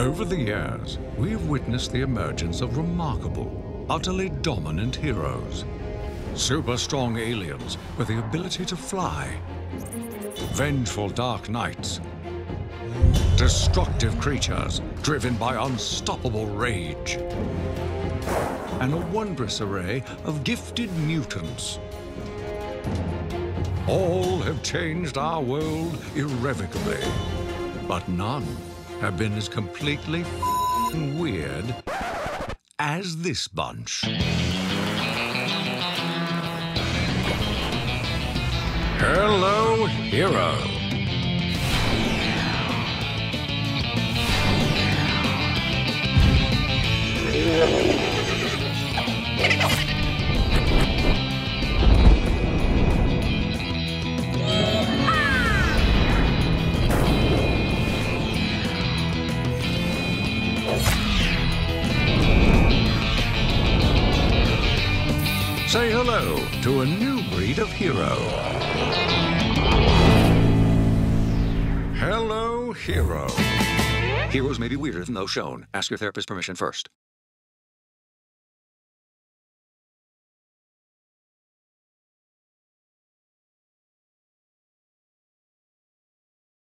Over the years, we've witnessed the emergence of remarkable, utterly dominant heroes. Super strong aliens with the ability to fly, vengeful dark knights, destructive creatures driven by unstoppable rage, and a wondrous array of gifted mutants. All have changed our world irrevocably, but none have been as completely weird as this bunch. Hello Hero. Say hello to a new breed of hero. Hello Hero. Heroes may be weirder than those shown. Ask your therapist's permission first.